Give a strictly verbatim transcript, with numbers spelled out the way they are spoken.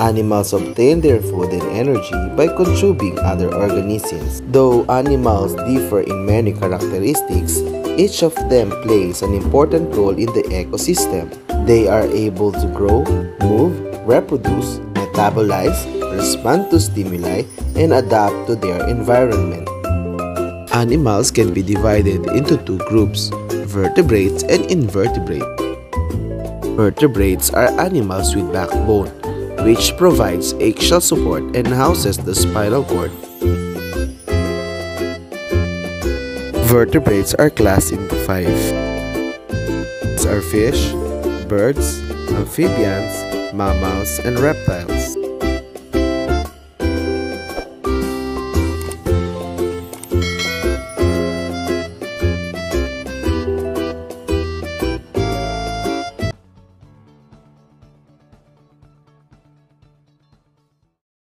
Animals obtain their food and energy by consuming other organisms. Though animals differ in many characteristics, each of them plays an important role in the ecosystem. They are able to grow, move, reproduce, metabolize, respond to stimuli, and adapt to their environment. Animals can be divided into two groups, vertebrates and invertebrates. Vertebrates are animals with backbone, which provides eggshell support and houses the spinal cord. Vertebrates are classed into five. These are fish, birds, amphibians, mammals, and reptiles.